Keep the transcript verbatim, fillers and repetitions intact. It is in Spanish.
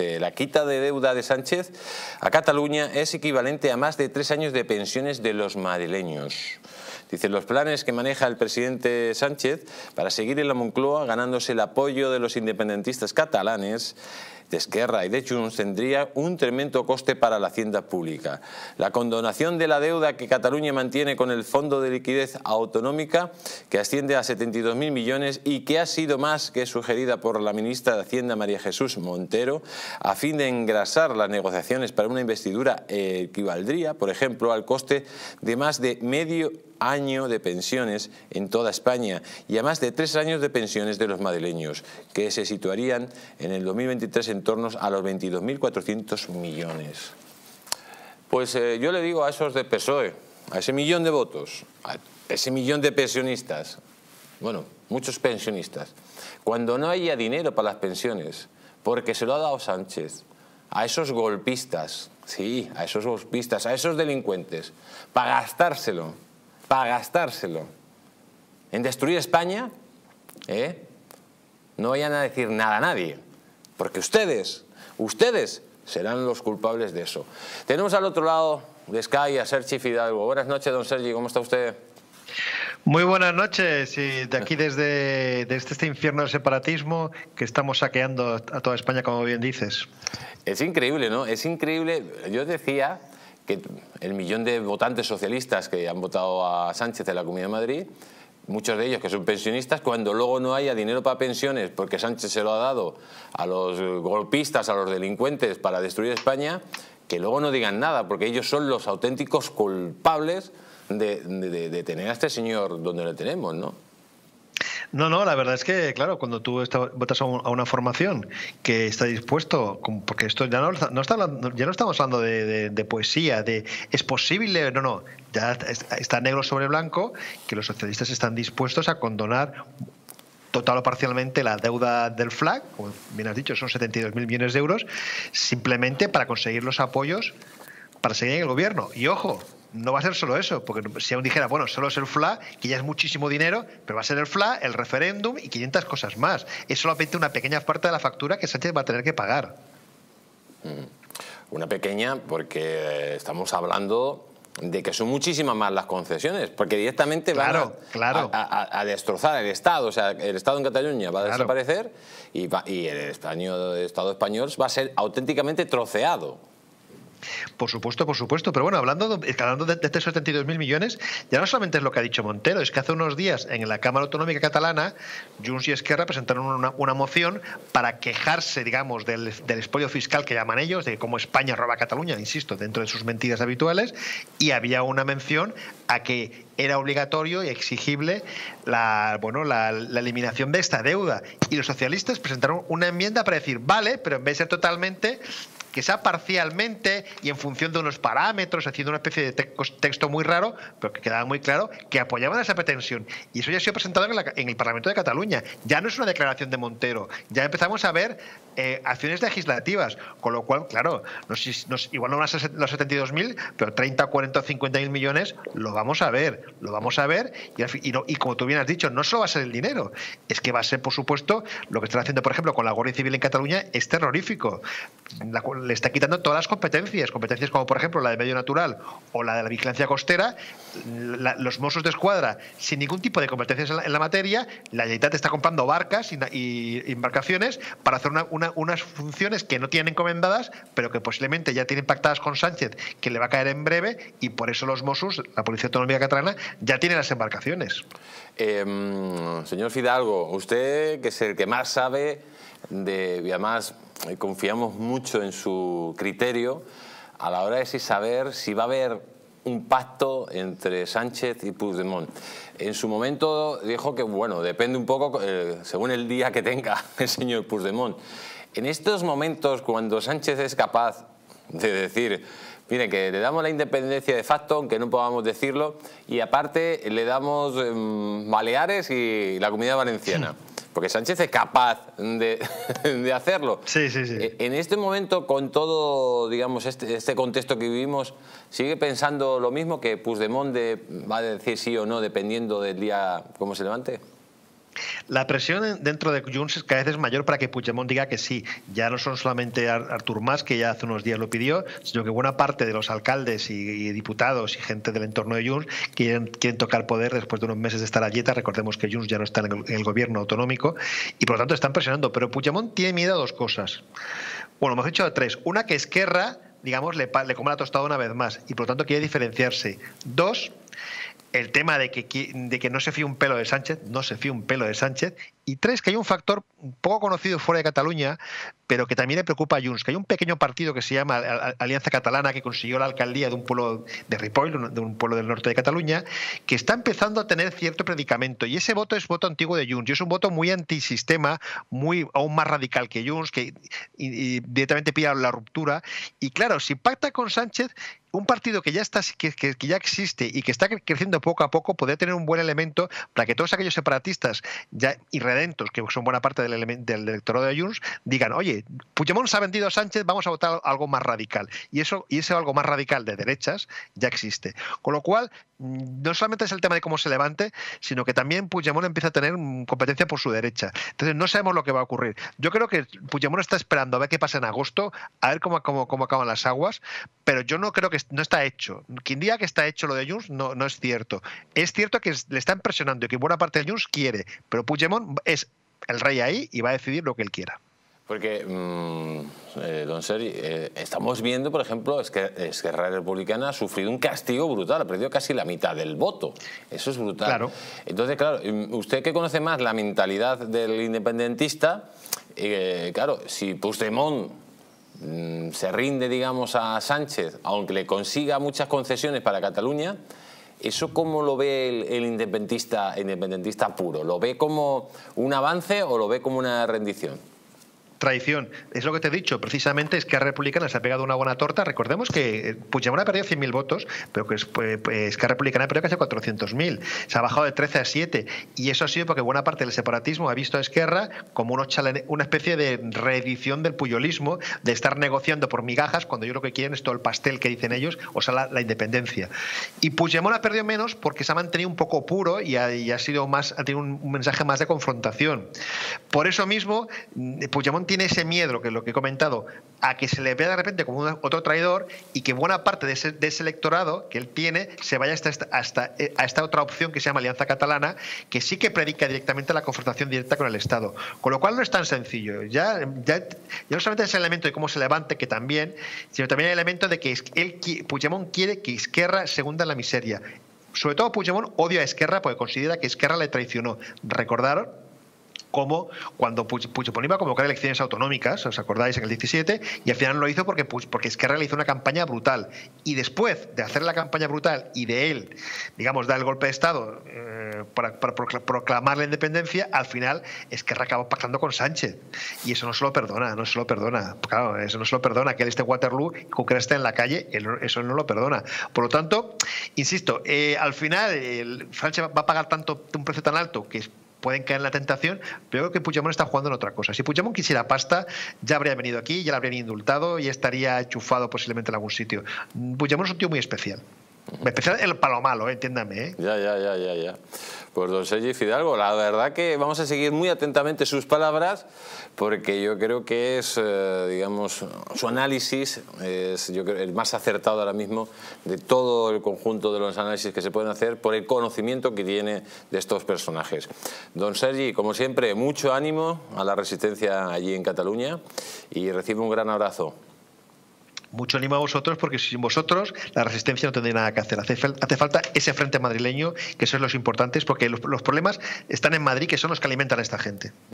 La quita de deuda de Sánchez a Cataluña es equivalente a más de tres años de pensiones de los madrileños. Dice, los planes que maneja el presidente Sánchez para seguir en la Moncloa ganándose el apoyo de los independentistas catalanes, de Esquerra y de Junts, tendría un tremendo coste para la hacienda pública. La condonación de la deuda que Cataluña mantiene con el Fondo de Liquidez Autonómica, que asciende a setenta y dos mil millones y que ha sido más que sugerida por la ministra de Hacienda María Jesús Montero, a fin de engrasar las negociaciones para una investidura, eh, equivaldría, por ejemplo, al coste de más de medio año de pensiones en toda España y a más de tres años de pensiones de los madrileños, que se situarían en el dos mil veintitrés en torno a los veintidós mil cuatrocientos millones. Pues eh, yo le digo a esos de P S O E, a ese millón de votos, a ese millón de pensionistas, bueno, muchos pensionistas, cuando no haya dinero para las pensiones, porque se lo ha dado Sánchez, a esos golpistas, sí, a esos golpistas, a esos delincuentes, para gastárselo, para gastárselo en destruir España, ¿eh? No vayan a decir nada a nadie, porque ustedes, ustedes serán los culpables de eso. Tenemos al otro lado de Sky a Sergi Fidalgo. Buenas noches, don Sergi, ¿cómo está usted? Muy buenas noches, y de aquí desde, desde este infierno del separatismo que estamos saqueando a toda España, como bien dices. Es increíble, ¿no? Es increíble. Yo decía que el millón de votantes socialistas que han votado a Sánchez en la Comunidad de Madrid, muchos de ellos que son pensionistas, cuando luego no haya dinero para pensiones porque Sánchez se lo ha dado a los golpistas, a los delincuentes para destruir España, que luego no digan nada, porque ellos son los auténticos culpables De, de, de tener a este señor donde lo tenemos, ¿no? No, no, la verdad es que, claro, cuando tú está, votas a, un, a una formación que está dispuesto, porque esto ya no, no está hablando, ya no estamos hablando de, de, de poesía, de es posible, no, no, ya está negro sobre blanco que los socialistas están dispuestos a condonar total o parcialmente la deuda del FLAG, como bien has dicho, son setenta y dos mil millones de euros, simplemente para conseguir los apoyos para seguir en el gobierno. Y ojo, no va a ser solo eso, porque si aún dijera, bueno, solo es el FLA, que ya es muchísimo dinero, pero va a ser el FLA, el referéndum y quinientas cosas más. Es solamente una pequeña parte de la factura que Sánchez va a tener que pagar. Una pequeña, porque estamos hablando de que son muchísimas más las concesiones, porque directamente claro, van a, claro. a, a, a destrozar el Estado. O sea, el Estado en Cataluña va a claro. desaparecer y, va, y el, Estado, el Estado español va a ser auténticamente troceado. Por supuesto, por supuesto. Pero bueno, hablando de, hablando de estos setenta y dos mil millones, ya no solamente es lo que ha dicho Montero, es que hace unos días en la Cámara Autonómica Catalana, Junts y Esquerra presentaron una, una moción para quejarse, digamos, del, del expolio fiscal que llaman ellos, de cómo España roba a Cataluña, insisto, dentro de sus mentiras habituales, y había una mención a que era obligatorio y exigible la, bueno, la, la eliminación de esta deuda. Y los socialistas presentaron una enmienda para decir, vale, pero en vez de ser totalmente, que sea parcialmente y en función de unos parámetros, haciendo una especie de texto muy raro, pero que quedaba muy claro que apoyaban esa pretensión. Y eso ya ha sido presentado en, la, en el Parlamento de Cataluña. Ya no es una declaración de Montero. Ya empezamos a ver eh, acciones legislativas. Con lo cual, claro, nos, nos, igual no van a ser los setenta y dos mil, pero treinta, cuarenta o cincuenta mil millones lo vamos a ver. Lo vamos a ver y, y, no, y como tú bien has dicho, no solo va a ser el dinero. Es que va a ser, por supuesto, lo que están haciendo, por ejemplo, con la Guardia Civil en Cataluña es terrorífico. La, le está quitando todas las competencias, competencias como por ejemplo la de medio natural o la de la vigilancia costera, la, los Mossos de Escuadra sin ningún tipo de competencias en la, en la materia, la Generalitat está comprando barcas y, y embarcaciones para hacer una, una, unas funciones que no tienen encomendadas, pero que posiblemente ya tienen pactadas con Sánchez, que le va a caer en breve, y por eso los Mossos, la Policía Autonómica Catalana, ya tiene las embarcaciones. Eh, señor Fidalgo, usted que es el que más sabe de, y además confiamos mucho en su criterio a la hora de si saber si va a haber un pacto entre Sánchez y Puigdemont. En su momento dijo que, bueno, depende un poco eh, según el día que tenga el señor Puigdemont. En estos momentos, cuando Sánchez es capaz de decir, miren, que le damos la independencia de facto, aunque no podamos decirlo, y aparte le damos eh, Baleares y la Comunidad Valenciana. Sí. Porque Sánchez es capaz de, de hacerlo. Sí, sí, sí. En este momento, con todo, digamos, este, este contexto que vivimos, ¿sigue pensando lo mismo, que Puigdemont de, va a decir sí o no dependiendo del día cómo se levante? La presión dentro de Junts cada vez es mayor para que Puigdemont diga que sí. Ya no son solamente Artur Mas, que ya hace unos días lo pidió, sino que buena parte de los alcaldes y, y diputados y gente del entorno de Junts quieren, quieren tocar poder después de unos meses de estar a dieta. Recordemos que Junts ya no está en el, en el gobierno autonómico y por lo tanto están presionando. Pero Puigdemont tiene miedo a dos cosas. Bueno, hemos dicho a tres. Una, que Esquerra, digamos, le, le come la tostada una vez más y por lo tanto quiere diferenciarse. Dos, el tema de que, de que no se fía un pelo de Sánchez, no se fía un pelo de Sánchez. Y tres, que hay un factor poco conocido fuera de Cataluña, pero que también le preocupa a Junts, que hay un pequeño partido que se llama Alianza Catalana, que consiguió la alcaldía de un pueblo de Ripoll, de un pueblo del norte de Cataluña, que está empezando a tener cierto predicamento. Y ese voto es voto antiguo de Junts, y es un voto muy antisistema, muy, aún más radical que Junts, que y, y directamente pide la ruptura. Y claro, si pacta con Sánchez, un partido que ya está, que, que, que ya existe y que está creciendo poco a poco, podría tener un buen elemento para que todos aquellos separatistas ya irredentos, que son buena parte del, del electorado de Junts, digan: oye, Puigdemont se ha vendido a Sánchez, vamos a votar algo más radical. Y eso, y ese algo más radical de derechas ya existe. Con lo cual, no solamente es el tema de cómo se levante, sino que también Puigdemont empieza a tener competencia por su derecha. Entonces no sabemos lo que va a ocurrir. Yo creo que Puigdemont está esperando a ver qué pasa en agosto, a ver cómo, cómo, cómo acaban las aguas, pero yo no creo que no está hecho. Quien diga que está hecho lo de Junts no, no es cierto. Es cierto que le están presionando y que buena parte de Junts quiere, pero Puigdemont es el rey ahí y va a decidir lo que él quiera. Porque, mmm, eh, don Sergi, eh, estamos viendo, por ejemplo, es que Esquerra Republicana ha sufrido un castigo brutal, ha perdido casi la mitad del voto. Eso es brutal. Claro. Entonces, claro, usted que conoce más la mentalidad del independentista, eh, claro, si Puigdemont se rinde, digamos, a Sánchez, aunque le consiga muchas concesiones para Cataluña, ¿eso cómo lo ve el, el independentista, independentista puro? ¿Lo ve como un avance o lo ve como una rendición? Traición. Es lo que te he dicho. Precisamente Esquerra Republicana se ha pegado una buena torta. Recordemos que Puigdemont ha perdido cien mil votos, pero que Esquerra Republicana ha perdido casi cuatrocientos mil. Se ha bajado de trece a siete. Y eso ha sido porque buena parte del separatismo ha visto a Esquerra como unos chale... una especie de reedición del puyolismo, de estar negociando por migajas cuando yo lo que quieren es todo el pastel que dicen ellos, o sea, la, la independencia. Y Puigdemont ha perdido menos porque se ha mantenido un poco puro y ha, y ha, sido más, ha tenido un, un mensaje más de confrontación. Por eso mismo, Puigdemont tiene tiene ese miedo, que es lo que he comentado, a que se le vea de repente como un, otro traidor y que buena parte de ese, de ese electorado que él tiene se vaya hasta, hasta a esta otra opción que se llama Alianza Catalana, que sí que predica directamente la confrontación directa con el Estado. Con lo cual no es tan sencillo. Ya, ya, ya no solamente es el elemento de cómo se levante, que también, sino también el elemento de que él, Puigdemont quiere que Esquerra se hunda en la miseria. Sobre todo Puigdemont odia a Esquerra porque considera que Esquerra le traicionó. Recordaron como cuando Puigdemont iba a convocar elecciones autonómicas, ¿os acordáis? En el diecisiete, y al final lo hizo porque, porque Esquerra le hizo una campaña brutal. Y después de hacer la campaña brutal y de él, digamos, dar el golpe de Estado eh, para, para proclamar la independencia, al final Esquerra acabó pactando con Sánchez. Y eso no se lo perdona, no se lo perdona. Claro, eso no se lo perdona, que él esté en Waterloo, que él esté en la calle, él, eso él no lo perdona. Por lo tanto, insisto, eh, al final el, Sánchez va a pagar tanto un precio tan alto que es pueden caer en la tentación, pero creo que Puigdemont está jugando en otra cosa. Si Puigdemont quisiera pasta, ya habría venido aquí, ya la habrían indultado y estaría enchufado posiblemente en algún sitio. Puigdemont es un tío muy especial. Especial el palo malo, ¿eh? Entiéndame, ¿eh? Ya, ya, ya, ya, ya. Pues don Sergi Fidalgo, la verdad que vamos a seguir muy atentamente sus palabras porque yo creo que es, eh, digamos, su análisis es yo creo, el más acertado ahora mismo de todo el conjunto de los análisis que se pueden hacer por el conocimiento que tiene de estos personajes. Don Sergi, como siempre, mucho ánimo a la resistencia allí en Cataluña y recibe un gran abrazo. Mucho ánimo a vosotros, porque sin vosotros la resistencia no tendría nada que hacer. Hace, hace falta ese frente madrileño, que eso es lo importante, porque los, los problemas están en Madrid, que son los que alimentan a esta gente.